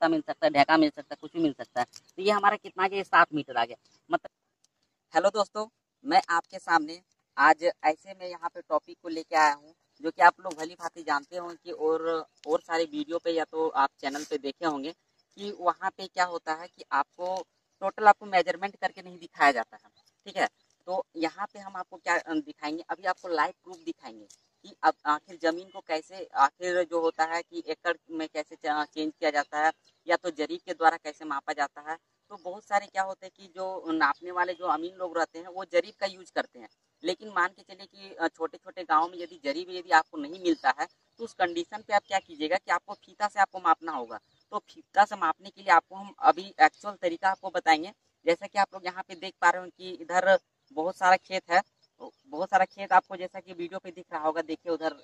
पत्ता मिल सकता है, ढेका मिल सकता है, कुछ भी मिल सकता है। तो ये हमारा कितना आ गया, 7 मीटर आ गया। मतलब हेलो दोस्तों, मैं आपके सामने आज ऐसे में यहाँ पे टॉपिक को लेके आया हूँ जो कि आप लोग भली भांति जानते होंगे और सारे वीडियो पे या तो आप चैनल पे देखे होंगे कि वहाँ पे क्या होता है कि आपको टोटल आपको मेजरमेंट करके नहीं दिखाया जाता है, ठीक है। तो यहाँ पे हम आपको क्या दिखाएंगे, अभी आपको लाइव प्रूफ दिखाएंगे कि अब आखिर ज़मीन को कैसे, आखिर जो होता है कि एकड़ में कैसे चेंज किया जाता है या तो जरीब के द्वारा कैसे मापा जाता है। तो बहुत सारे क्या होते हैं कि जो नापने वाले जो अमीन लोग रहते हैं वो जरीब का यूज करते हैं, लेकिन मान के चलिए कि छोटे छोटे गाँव में यदि जरीब यदि आपको नहीं मिलता है तो उस कंडीशन पे आप क्या कीजिएगा कि आपको फीता से आपको मापना होगा। तो फीता से मापने के लिए आपको हम अभी एक्चुअल तरीका आपको बताएंगे। जैसा कि आप लोग यहाँ पे देख पा रहे हो कि इधर बहुत सारा खेत है, बहुत सारा खेत आपको जैसा कि वीडियो पे दिख रहा होगा, देखिए उधर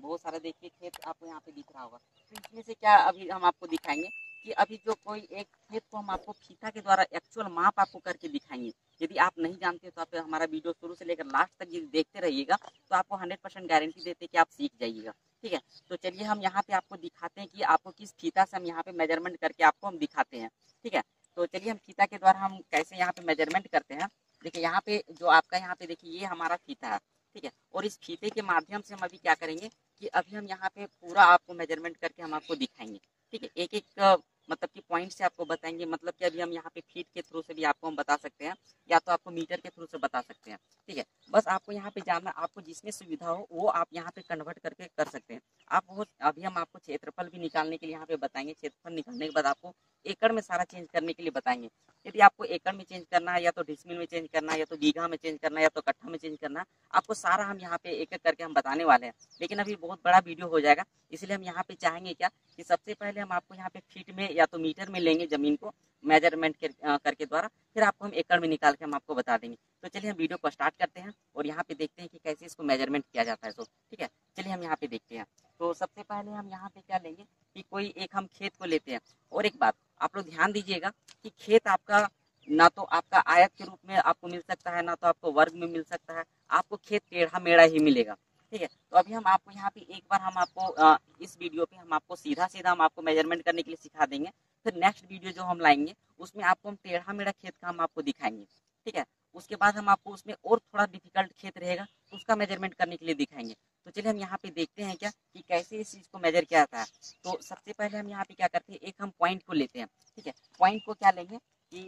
बहुत सारा देखिए खेत आपको यहाँ पे दिख रहा होगा। तो इसमें से क्या अभी हम आपको दिखाएंगे कि अभी जो कोई एक खेत को हम आपको फीता के द्वारा एक्चुअल माप आपको करके दिखाएंगे। यदि आप नहीं जानते तो आप हमारा वीडियो शुरू से लेकर लास्ट तक यदि देखते रहिएगा तो आपको 100% गारंटी देते कि आप सीख जाइएगा, ठीक है। तो चलिए हम यहाँ पे आपको दिखाते हैं कि आपको किस फीता से हम यहाँ पे मेजरमेंट करके आपको हम दिखाते हैं, ठीक है। तो चलिए हम फीता के द्वारा हम कैसे यहाँ पे मेजरमेंट करते हैं। देखिए यहाँ पे जो आपका यहाँ पे देखिए ये हमारा फीता है, ठीक है। और इस फीते के माध्यम से हम अभी क्या करेंगे कि अभी हम यहाँ पे पूरा आपको मेजरमेंट करके हम आपको दिखाएंगे, ठीक है। एक एक मतलब कि पॉइंट से आपको बताएंगे, मतलब कि अभी हम यहाँ पे फीट के थ्रू से भी आपको हम बता सकते हैं या तो आपको मीटर के थ्रू से बता सकते हैं, ठीक है। बस आपको यहाँ पे जाना, आपको जिसमें सुविधा हो वो आप यहाँ पे कन्वर्ट करके कर सकते हैं आप वो। अभी हम आपको क्षेत्रफल भी निकालने के लिए यहाँ पे बताएंगे, क्षेत्रफल निकालने के बाद आपको एकड़ में सारा चेंज करने के लिए बताएंगे। यदि आपको एकड़ में चेंज करना है या तो डिसमिल में चेंज करना है या तो बीघा में चेंज करना है या तो कट्ठा में चेंज करना है, आपको सारा हम यहाँ पे एक एक करके हम बताने वाले हैं। लेकिन अभी बहुत बड़ा वीडियो हो जाएगा, इसलिए हम यहाँ पे चाहेंगे क्या कि सबसे पहले हम आपको यहाँ पे फीट में या तो मीटर में लेंगे जमीन को मेजरमेंट करके द्वारा, फिर आपको हम एकड़ में निकाल के हम आपको बता देंगे। तो चलिए हम वीडियो को स्टार्ट करते हैं और यहाँ पे देखते हैं कि कैसे इसको मेजरमेंट किया जाता है, तो ठीक है चलिए हम यहाँ पे देखते हैं। तो सबसे पहले हम यहाँ पे क्या लेंगे कि कोई एक हम खेत को लेते हैं। और एक बात आप लोग ध्यान दीजिएगा कि खेत आपका ना तो आपका आयत के रूप में आपको मिल सकता है ना तो आपको वर्ग में मिल सकता है, आपको खेत टेढ़ा मेढ़ा ही मिलेगा, ठीक है। तो अभी हम आपको यहाँ पे एक बार हम आपको इस वीडियो पे हम आपको सीधा सीधा हम आपको मेजरमेंट करने के लिए सिखा देंगे। फिर नेक्स्ट वीडियो जो हम लाएंगे उसमें आपको हम टेढ़ा मेढ़ा खेत का हम आपको दिखाएंगे, ठीक है। उसके बाद हम आपको उसमें और थोड़ा डिफिकल्ट खेत रहेगा उसका मेजरमेंट करने के लिए दिखाएंगे। तो चलिए हम यहाँ पे देखते हैं क्या कि कैसे इस चीज़ को मेजर किया जाता है। तो सबसे पहले हम यहाँ पे क्या करते हैं, एक हम पॉइंट को लेते हैं, ठीक है। पॉइंट को क्या लेंगे कि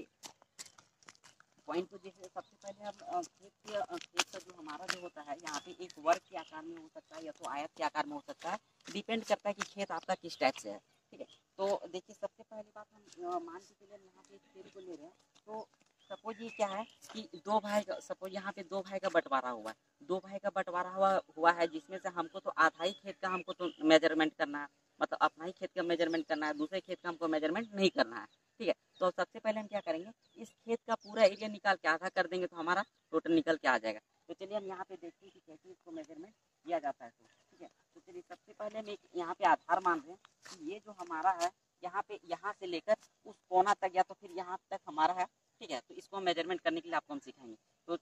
पॉइंट को देखिए, सबसे पहले हम खेत का जो हमारा जो होता है यहाँ पे एक वर्ग के आकार में हो सकता है या तो आयत के आकार में हो सकता है, डिपेंड करता है कि खेत आपका किस टाइप से है, ठीक है। तो देखिए सबसे पहली बात हम मान के चलिए यहाँ पे खेत को ले रहे हैं। तो सपोज ये क्या है कि दो भाई का, सपोज यहाँ पे दो भाई का बंटवारा हुआ है, दो भाई का बंटवारा हुआ है, जिसमें से हमको तो आधा ही खेत का हमको तो मेजरमेंट करना है, मतलब अपना ही खेत का मेजरमेंट करना है, दूसरे खेत का हमको मेजरमेंट नहीं करना है, ठीक है। तो सबसे पहले हम क्या करेंगे, इस खेत का पूरा एरिया निकाल के आधा कर देंगे तो हमारा टोटल निकल के आ जाएगा। तो चलिए हम यहाँ पे देखते हैं कि कैसे इसको मेजरमेंट किया जाता है, ठीक है। तो चलिए सबसे पहले हम एक यहाँ पे आधार मान रहे हैं कि ये जो हमारा है यहाँ पे यहाँ से लेकर उस कोना तक या तो फिर यहाँ तक हमारा है, ठीक है। तो इसको हम मेजरमेंट करने के लिए आपको हम सिखाएंगे। तो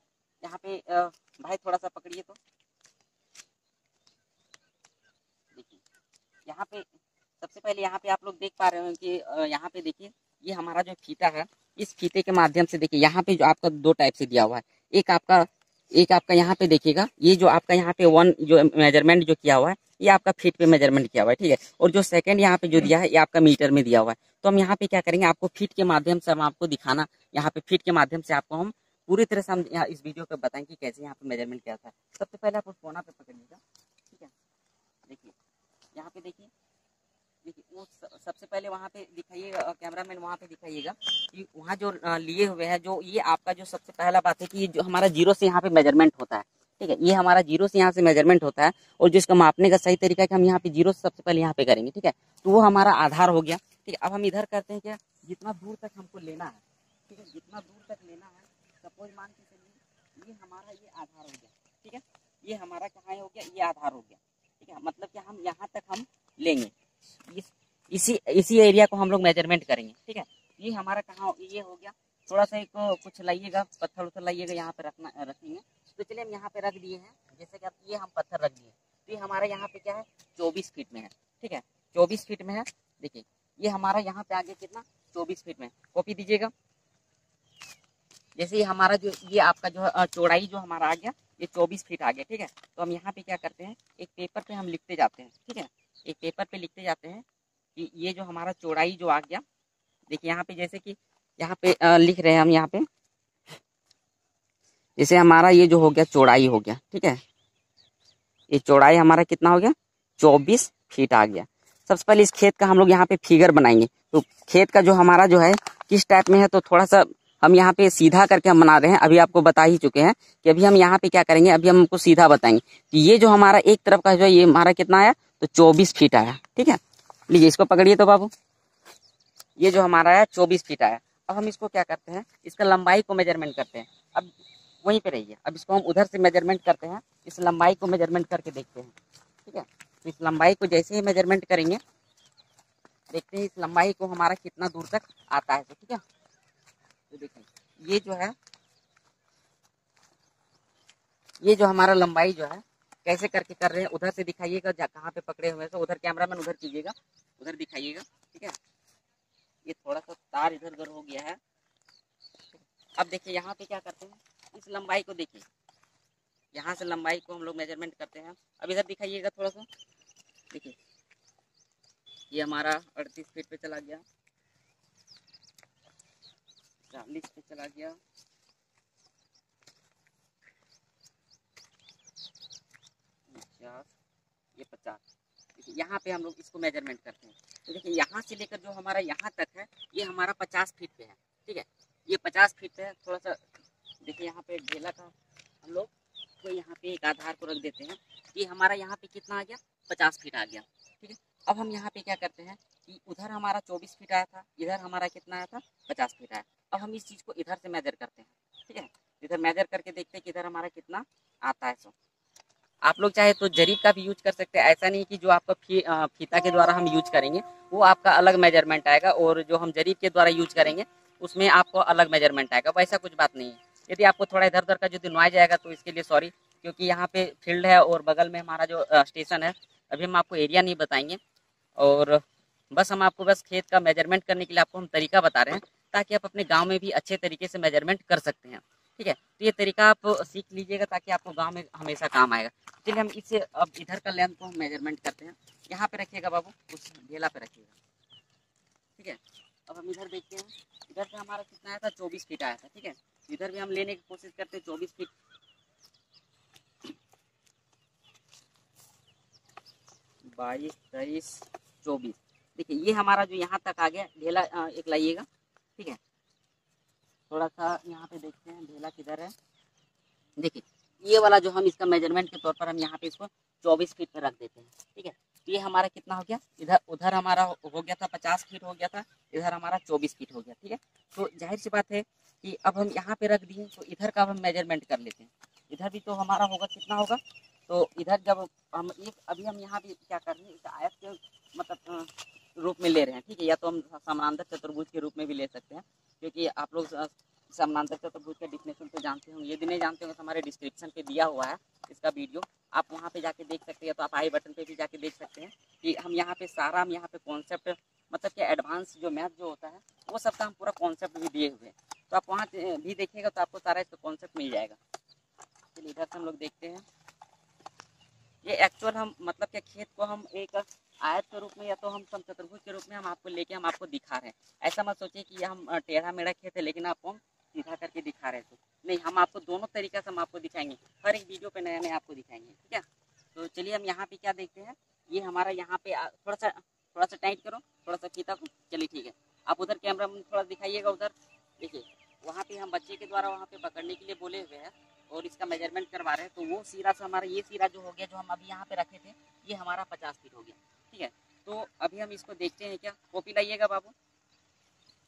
यहाँ पे भाई थोड़ा सा पकड़िए, तो देखिए यहाँ पे सबसे पहले यहाँ पे आप लोग देख पा रहे हो कि यहाँ पे देखिए ये हमारा जो फीता है, इस फीते के माध्यम से देखिए यहाँ पे जो आपका दो टाइप से दिया हुआ है, एक आपका यहाँ पे देखिएगा ये जो आपका यहाँ पे वन जो मेजरमेंट जो किया हुआ है ये आपका फीट पे मेजरमेंट किया हुआ है, ठीक है। और जो सेकंड यहाँ पे जो दिया है ये आपका मीटर में दिया हुआ है। तो हम यहाँ पे क्या करेंगे, आपको फीट के माध्यम से हम आपको दिखाना, यहाँ पे फीट के माध्यम से आपको हम पूरी तरह से हम इस वीडियो को बताएंगे कि कैसे यहाँ पे मेजरमेंट किया था। सबसे पहले आप उस कोना पे पकड़िएगा, ठीक है। देखिए यहाँ पे देखिए सबसे पहले वहाँ पे दिखाइएगा, कैमरामैन वहाँ पे दिखाइएगा कि वहाँ जो लिए हुए हैं जो ये आपका जो सबसे पहला बात है कि जो हमारा जीरो से यहाँ पे मेजरमेंट होता है, ठीक है। ये हमारा जीरो से यहाँ से मेजरमेंट होता है और जो इसका मापने का सही तरीका है कि हम यहाँ पे जीरो से सबसे पहले यहाँ पे करेंगे, ठीक है। तो वो हमारा आधार हो गया, ठीक है। अब हम इधर करते हैं क्या, जितना दूर तक हमको लेना है, ठीक है, जितना दूर तक लेना है। सपोज मान के चलिए ये हमारा ये आधार हो गया, ठीक है। ये हमारा कहाँ हो गया, ये आधार हो गया, ठीक है। मतलब कि हम यहाँ तक हम लेंगे, इसी एरिया को हम लोग मेजरमेंट करेंगे, ठीक है। ये हमारा कहाँ ये हो गया, थोड़ा सा एक कुछ लाइएगा, पत्थर उत्थर लाइएगा, यहाँ पे रखेंगे। तो चलिए हम यहाँ पे रख दिए हैं, जैसे कि आप ये हम पत्थर रख दिए। तो ये हमारा यहाँ पे क्या है, 24 फीट में है, ठीक है, 24 फीट में है। देखिए ये हमारा यहाँ पे आगे कितना 24 फीट में, कॉपी दीजिएगा। जैसे ये हमारा जो ये आपका जो चौड़ाई जो हमारा आ गया ये 24 फीट आ गया, ठीक है। तो हम यहाँ पे क्या करते हैं, एक पेपर पे हम लिखते जाते हैं, ठीक है। एक पेपर पे लिखते जाते हैं कि ये जो हमारा चौड़ाई जो आ गया, देखिए यहाँ पे जैसे कि यहाँ पे लिख रहे हैं हम, यहाँ पे जैसे हमारा ये जो हो गया चौड़ाई हो गया, ठीक है। ये चौड़ाई हमारा कितना हो गया 24 फीट आ गया। सबसे पहले इस खेत का हम लोग यहाँ पे फिगर बनाएंगे। तो खेत का जो हमारा जो है किस टाइप में है, तो थोड़ा सा हम यहाँ पे सीधा करके हम बना रहे हैं। अभी आपको बता ही चुके हैं कि अभी हम यहाँ पे क्या करेंगे, अभी हम आपको सीधा बताएंगे कि ये जो हमारा एक तरफ का जो है ये हमारा कितना आया, तो 24 फीट आया, ठीक है। लीजिए इसको पकड़िए तो बाबू, ये जो हमारा आया 24 फीट आया। अब हम इसको क्या करते हैं, इसका लंबाई को मेजरमेंट करते हैं। अब वहीं पे रहिए, अब इसको हम उधर से मेजरमेंट करते हैं, इस लंबाई को मेजरमेंट करके देखते हैं, ठीक है। इस लंबाई को जैसे ही मेजरमेंट करेंगे, देखते हैं इस लंबाई को हमारा कितना दूर तक आता है, ठीक है। तो देखिए ये जो हमारा लंबाई जो है कैसे करके कर रहे हैं, उधर से दिखाइएगा कहाँ पे पकड़े हुए हैं, तो उधर कैमरामैन उधर कीजिएगा, उधर दिखाइएगा, ठीक है। ये थोड़ा सा तार इधर उधर हो गया है। अब देखिए यहाँ पे क्या करते हैं, इस लंबाई को देखिए, यहाँ से लंबाई को हम लोग मेजरमेंट करते हैं। अब इधर दिखाइएगा थोड़ा सा, देखिए ये हमारा 38 फीट पे चला गया, 40 पे चला गया, 50, ये 50। देखिए यहाँ पे हम लोग इसको मेजरमेंट करते हैं, तो देखिए यहाँ से लेकर जो हमारा यहाँ तक है ये हमारा 50 फीट पे है, ठीक है। ये 50 फीट पे है। थोड़ा सा देखिए यहाँ पे ढेला का हम लोग तो यहाँ पे एक आधार को रख देते हैं। ये हमारा यहाँ पे कितना आ गया, 50 फीट आ गया, ठीक है। अब हम यहाँ पे क्या करते हैं कि उधर हमारा 24 फीट आया था, इधर हमारा कितना आया था, 50 फीट आया। अब हम इस चीज़ को इधर से मेजर करते हैं, ठीक है। इधर मेजर करके देखते हैं कि इधर हमारा कितना आता है। सो आप लोग चाहे तो जरीब का भी यूज कर सकते हैं, ऐसा नहीं कि जो आपका फीता के द्वारा हम यूज करेंगे वो आपका अलग मेजरमेंट आएगा, और जो हम जरीब के द्वारा यूज करेंगे उसमें आपको अलग मेजरमेंट आएगा, वैसा कुछ बात नहीं है। यदि आपको थोड़ा इधर उधर का जो नॉइज आएगा तो इसके लिए सॉरी, क्योंकि यहाँ पे फील्ड है और बगल में हमारा जो स्टेशन है, अभी हम आपको एरिया नहीं बताएंगे, और बस हम आपको बस खेत का मेजरमेंट करने के लिए आपको हम तरीका बता रहे हैं, ताकि आप अपने गांव में भी अच्छे तरीके से मेजरमेंट कर सकते हैं, ठीक है। तो ये तरीका आप सीख लीजिएगा ताकि आपको गाँव में हमेशा काम आएगा। चलिए हम इससे अब इधर का लेंथ को हम मेजरमेंट करते हैं। यहाँ पे रखिएगा बाबू, उस ढेला पे रखिएगा, ठीक है। अब हम इधर देखते हैं, इधर से हमारा कितना आया था, 24 फीट आया था, ठीक है। इधर भी हम लेने की कोशिश करते हैं 24 फीट। बाईस, 23, 24, देखिए ये हमारा जो यहाँ तक आ गया। ढेला एक लाइएगा, ठीक है। थोड़ा सा यहाँ पे देखते हैं ढेला किधर है। देखिए ये वाला जो हम इसका मेजरमेंट के तौर पर हम यहाँ पे इसको 24 फीट पर रख देते हैं, ठीक है। तो ये हमारा कितना हो गया, इधर उधर हमारा हो गया था 50 फीट हो गया था, इधर हमारा 24 फीट हो गया, ठीक है। तो जाहिर सी बात है कि अब हम यहाँ पे रख दिए, तो इधर का हम मेजरमेंट कर लेते हैं। इधर भी तो हमारा होगा कितना होगा, तो इधर जब हम एक अभी हम यहाँ भी क्या कर रहे हैं, इस आयत के मतलब रूप में ले रहे हैं, ठीक है। या तो हम समानांतर चतुर्भुज के रूप में भी ले सकते हैं, क्योंकि आप लोग समानांतर चतुर्भुज का डिफिनेशन तो जानते होंगे। यदि नहीं जानते होंगे तो हमारे डिस्क्रिप्शन पे दिया हुआ है इसका वीडियो, आप वहाँ पे जाके देख सकते हैं। तो आप आई बटन पे भी जाके देख सकते हैं कि हम यहाँ पे सारा हम यहाँ पे कॉन्सेप्ट मतलब कि एडवांस जो मैथ जो होता है वो सबका हम पूरा कॉन्सेप्ट भी दिए हुए हैं, तो आप वहाँ भी देखिएगा तो आपको सारा इसका कॉन्सेप्ट मिल जाएगा। चलिए इधर से हम लोग देखते हैं। ये एक्चुअल हम मतलब क्या खेत को हम एक आयत के रूप में या तो हम समचतुर्भुज के रूप में हम आपको लेके हम आपको दिखा रहे हैं। ऐसा मत सोचिए कि ये हम टेढ़ा मेढ़ा खेत है लेकिन आपको हम सीधा करके दिखा रहे हैं, तो नहीं, हम आपको दोनों तरीका से हम आपको दिखाएंगे। हर एक वीडियो पे नया नया आपको दिखाएंगे, ठीक है। तो चलिए हम यहाँ पे क्या देखते हैं, ये हमारा यहाँ पे थोड़ा सा टाइट करो, थोड़ा सा फीता को, चलिए ठीक है। आप उधर कैमरा थोड़ा दिखाइएगा, उधर देखिए वहाँ पे हम बच्चे के द्वारा वहाँ पे पकड़ने के लिए बोले हुए हैं और इसका मेजरमेंट करवा रहे हैं। तो वो सीरा से हमारा ये सीरा जो हो गया जो हम अभी यहाँ पे रखे थे ये हमारा 50 फीट हो गया, ठीक है। तो अभी हम इसको देखते हैं, क्या कॉपी लाइएगा बाबू।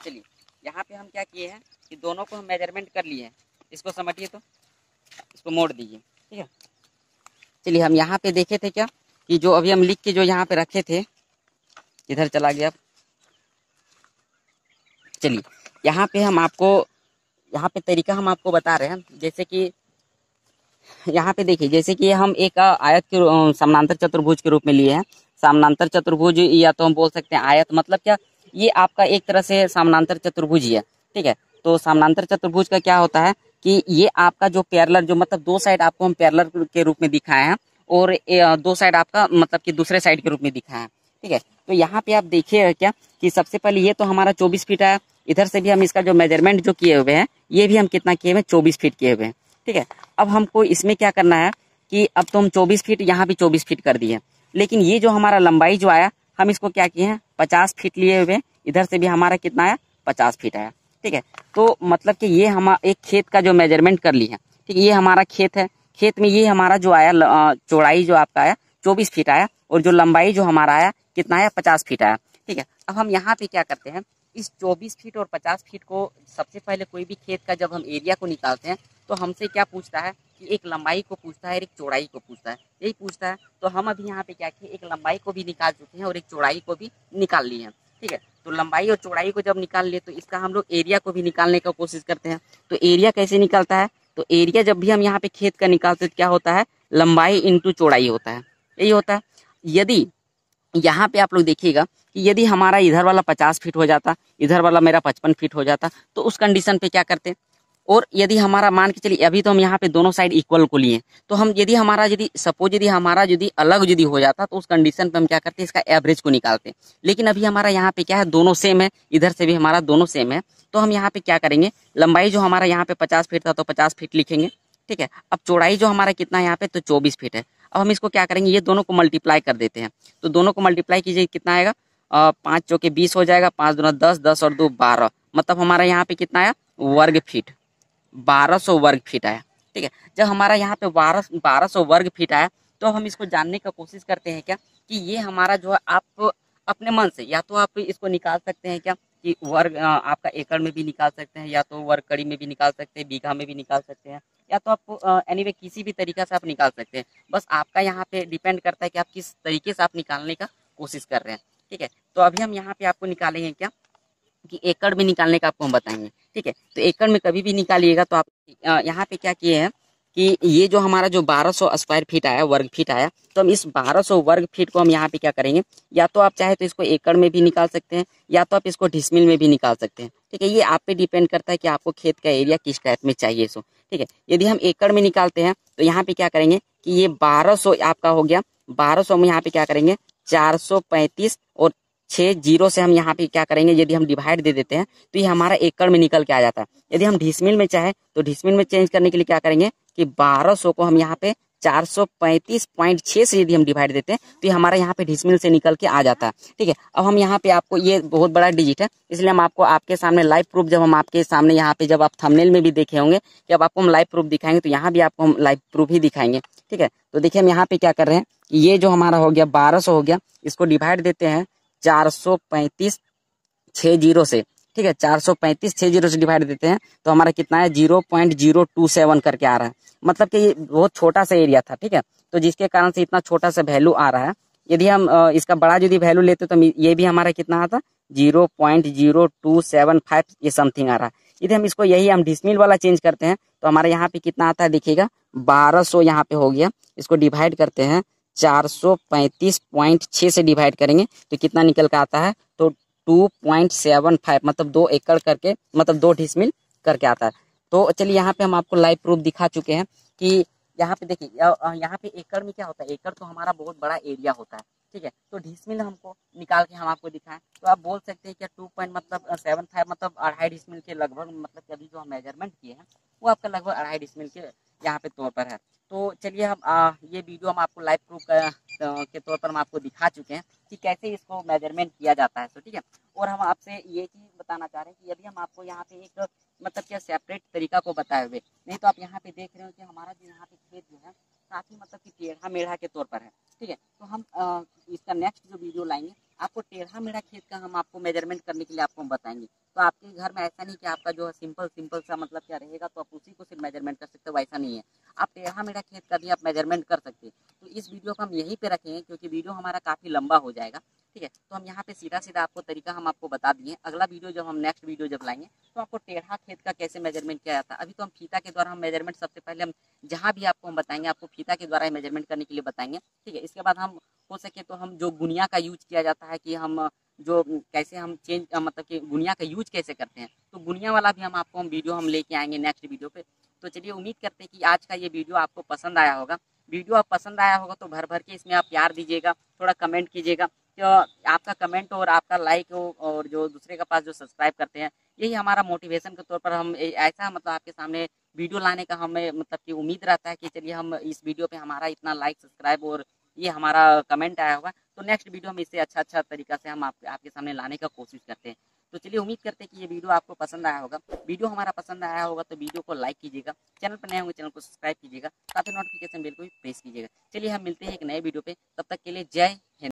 चलिए यहाँ पे हम क्या किए हैं कि दोनों को हम मेजरमेंट कर लिए हैं। इसको समेटिए तो इसको मोड़ दीजिए, ठीक है। चलिए हम यहाँ पे देखे थे क्या कि जो अभी हम लिख के जो यहाँ पे रखे थे इधर चला गया। चलिए यहाँ पे हम आपको यहाँ पे तरीका हम आपको बता रहे हैं, जैसे कि यहाँ पे देखिए, जैसे कि हम एक आयत के समानांतर चतुर्भुज के रूप में लिए हैं। समानांतर चतुर्भुज या तो हम बोल सकते हैं आयत, मतलब क्या ये आपका एक तरह से समानांतर चतुर्भुज है, ठीक है। तो समानांतर चतुर्भुज का क्या होता है कि ये आपका जो पैरेलल, जो मतलब दो साइड आपको हम पैरेलल के रूप में दिखाए हैं और दो साइड आपका मतलब कि दूसरे साइड के रूप में दिखाया है, ठीक है। तो यहाँ पे आप देखिएगा क्या कि सबसे पहले ये तो हमारा 24 फीट आया, इधर से भी हम इसका जो मेजरमेंट जो किए हुए हैं ये भी हम कितना किए हुए हैं, 24 फीट किए हुए हैं, ठीक है। अब हमको इसमें क्या करना है कि अब तो हम 24 फीट यहाँ भी 24 फीट कर दिए, लेकिन ये जो हमारा लंबाई जो आया हम इसको क्या किए हैं, 50 फीट लिए हुए, इधर से भी हमारा कितना आया 50 फीट आया, ठीक है। तो मतलब कि ये हम एक खेत का जो मेजरमेंट कर लिया, ठीक है। ये हमारा खेत है, खेत में ये हमारा जो आया चौड़ाई जो आपका आया 24 फीट आया और जो लंबाई जो हमारा आया कितना आया 50 फीट आया, ठीक है। अब हम यहाँ पे क्या करते हैं, इस 24 फीट और 50 फीट को सबसे पहले कोई भी खेत का जब हम एरिया को निकालते हैं तो हमसे क्या पूछता है कि एक लंबाई को पूछता है और एक चौड़ाई को पूछता है, यही पूछता है। तो हम अभी यहाँ पे क्या किए, एक लंबाई को भी निकाल चुके हैं और एक चौड़ाई को भी निकाल लिए हैं, ठीक है। तो लंबाई और चौड़ाई को जब निकाल लिए तो इसका हम लोग एरिया को भी निकालने का कोशिश करते हैं। तो एरिया कैसे निकलता है, तो एरिया जब भी हम यहाँ पे खेत का निकालते हैं क्या होता है, लंबाई इंटू चौड़ाई होता है, यही होता है। यदि यहाँ पे आप लोग देखिएगा कि यदि हमारा इधर वाला 50 फीट हो जाता, इधर वाला मेरा 55 फीट हो जाता, तो उस कंडीशन पे क्या करते, और यदि हमारा मान के चलिए अभी तो हम यहाँ पे दोनों साइड इक्वल को लिए, तो हम यदि हमारा यदि सपोज यदि हमारा यदि अलग यदि हो जाता तो उस कंडीशन पे हम क्या करते, इसका एवरेज को निकालते। लेकिन अभी हमारा यहाँ पे क्या है, दोनों सेम है, इधर से भी हमारा दोनों सेम है, तो हम यहाँ पे क्या करेंगे, लंबाई जो हमारा यहाँ पे 50 फीट था तो 50 फीट लिखेंगे, ठीक है। अब चौड़ाई जो हमारा कितना है यहाँ पे, तो 24 फीट है। अब हम इसको क्या करेंगे, ये दोनों को मल्टीप्लाई कर देते हैं। तो दोनों को मल्टीप्लाई कीजिए, कितना आएगा, 5 चौके 20 हो जाएगा, 5 दूना 10, 10 और 2 12, मतलब हमारा यहाँ पे कितना आया वर्ग फीट, 1200 वर्ग फीट आया, ठीक है। जब हमारा यहाँ पे 1200 वर्ग फीट आया तो हम इसको जानने का कोशिश करते हैं क्या कि ये हमारा जो है, आप अपने मन से या तो आप इसको निकाल सकते हैं क्या कि वर्ग आपका एकड़ में भी निकाल सकते हैं, या तो वर्ग कड़ी में भी निकाल सकते हैं, बीघा में भी निकाल सकते हैं, या तो आप एनीवे किसी भी तरीका से आप निकाल सकते हैं। बस आपका यहाँ पे डिपेंड करता है कि आप किस तरीके से आप निकालने का कोशिश कर रहे हैं, ठीक है। तो अभी हम यहाँ पे आपको निकालेंगे क्या कि एकड़ में निकालने का आपको हम बताएंगे, ठीक है। तो एकड़ में कभी भी निकालिएगा तो आप यहाँ पे क्या किए हैं कि ये जो हमारा जो 1200 स्क्वायर फीट आया, वर्ग फीट आया, तो हम इस 1200 वर्ग फीट को हम यहाँ पे क्या करेंगे, या तो आप चाहे तो इसको एकड़ में भी निकाल सकते हैं, या तो आप इसको डिसमिल में भी निकाल सकते हैं, ठीक है। ये आप पे डिपेंड करता है कि आपको खेत का एरिया किस टाइप में चाहिए, सो ठीक है। यदि हम एकड़ में निकालते हैं तो यहाँ पे क्या करेंगे कि ये 1200 आपका हो गया, 1200 में यहाँ पे क्या करेंगे 435 और 6 0 से हम यहाँ पे क्या करेंगे, यदि हम डिवाइड दे देते हैं तो ये हमारा एकड़ में निकल के आ जाता है। यदि हम डिसमिल में चाहे तो डिसमिल में चेंज करने के लिए क्या करेंगे कि 1200 को हम यहाँ पे 435.6 से यदि हम डिवाइड देते हैं तो ये हमारा यहाँ पे डिसमिल से निकल के आ जाता है, ठीक है। अब हम यहाँ पे आपको, ये बहुत बड़ा डिजिट है इसलिए हम आपको आपके सामने लाइव प्रूफ, जब हम आपके सामने यहाँ पे जब आप थंबनेल में भी देखे होंगे कि अब आपको हम लाइव प्रूफ दिखाएंगे, तो यहाँ भी आपको हम लाइव प्रूफ ही दिखाएंगे, ठीक है। तो देखिए हम यहाँ पे क्या कर रहे हैं, ये जो हमारा हो गया 1200 हो गया, इसको डिवाइड देते हैं 435.60 से, ठीक है। 435.60 से डिवाइड देते हैं तो हमारा कितना है 0.027 करके आ रहा है, मतलब कि ये बहुत छोटा सा एरिया था, ठीक है। तो जिसके कारण से इतना छोटा सा वैल्यू आ रहा है। यदि हम इसका बड़ा यदि वैल्यू लेते तो ये भी हमारा कितना आता 0.0275 ये समथिंग आ रहा है। यदि हम इसको यही हम डिसमिल वाला चेंज करते हैं तो हमारा यहाँ पे कितना आता है, देखिएगा 1200 यहाँ पे हो गया, इसको डिवाइड करते हैं 435.6 से डिवाइड करेंगे तो कितना निकल कर आता है, तो 2.75 मतलब 2 एकड़ करके, मतलब 2 डिसमिल करके आता है। तो चलिए यहाँ पे हम आपको लाइव प्रूफ दिखा चुके हैं कि यहाँ पे देखिए, यहाँ पे एकड़ में क्या होता है, एकड़ तो हमारा बहुत बड़ा एरिया होता है, ठीक है। तो डिसमिल हमको निकाल के हम आपको दिखाएं तो आप बोल सकते हैं कि 2.75 मतलब 2.5 डिसमिल के लगभग, मतलब कि अभी जो हम मेजरमेंट किए हैं वो आपका लगभग 2.5 डिसमिल के यहाँ पे तौर पर है। तो चलिए हम ये वीडियो हम आपको लाइव प्रूफ के तौर पर हम आपको दिखा चुके हैं कि कैसे इसको मेजरमेंट किया जाता है, तो ठीक है। और हम आपसे ये चीज़ बताना चाह रहे हैं कि यदि हम आपको यहाँ पे एक मतलब क्या सेपरेट तरीका को बताए हुए, नहीं तो आप यहाँ पे देख रहे हो कि हमारा जो यहाँ पे खेत जो है काफ़ी मतलब कि टेढ़ा मेढ़ा के तौर पर है, ठीक है। तो हम इसका नेक्स्ट जो वीडियो लाएंगे आपको टेढ़ा मेढ़ा खेत का हम आपको मेजरमेंट करने के लिए आपको हम बताएंगे। तो आपके घर में ऐसा नहीं कि आपका जो सिंपल सा मतलब क्या रहेगा तो आप उसी को सिर्फ मेजरमेंट कर सकते हो, वैसा नहीं है। आप टेढ़ा मेढ़ा खेत का भी आप मेजरमेंट कर सकते हैं। तो इस वीडियो को हम यहीं पे रखेंगे क्योंकि वीडियो हमारा काफ़ी लंबा हो जाएगा, ठीक है। तो हम यहाँ पे सीधा सीधा आपको तरीका हम आपको बता दिए। अगला वीडियो जब हम नेक्स्ट वीडियो जब लाएंगे तो आपको टेढ़ा खेत का कैसे मेजरमेंट किया जाता है। अभी तो हम फीता के द्वारा हम मेजरमेंट, सबसे पहले हम जहाँ भी आपको हम बताएंगे आपको फीता के द्वारा मेजरमेंट करने के लिए बताएंगे, ठीक है। इसके बाद हम हो सके तो हम जो गुनिया का यूज किया जाता है कि हम जो कैसे हम चेंज मतलब कि गुनिया का यूज कैसे करते हैं, तो गुनिया वाला भी हम आपको वीडियो हम लेके आएंगे नेक्स्ट वीडियो पे। तो चलिए उम्मीद करते हैं कि आज का ये वीडियो आपको पसंद आया होगा। वीडियो आप पसंद आया होगा तो भर भर के इसमें आप प्यार दीजिएगा, थोड़ा कमेंट कीजिएगा, तो आपका कमेंट और आपका लाइक हो और जो दूसरे के पास जो सब्सक्राइब करते हैं यही हमारा मोटिवेशन के तौर पर हम ऐसा मतलब आपके सामने वीडियो लाने का हमें मतलब कि उम्मीद रहता है कि चलिए हम इस वीडियो पे हमारा इतना लाइक सब्सक्राइब और ये हमारा कमेंट आया होगा तो नेक्स्ट वीडियो में इससे अच्छा अच्छा तरीका से हम आपके सामने लाने का कोशिश करते हैं। तो चलिए उम्मीद करते हैं कि ये वीडियो आपको पसंद आया होगा। वीडियो हमारा पसंद आया होगा तो वीडियो को लाइक कीजिएगा, चैनल पर नए होंगे चैनल को सब्सक्राइब कीजिएगा, साथ ही नोटिफिकेशन बेल को भी प्रेस कीजिएगा। चलिए हम मिलते हैं एक नए वीडियो पे, तब तक के लिए जय हिंद।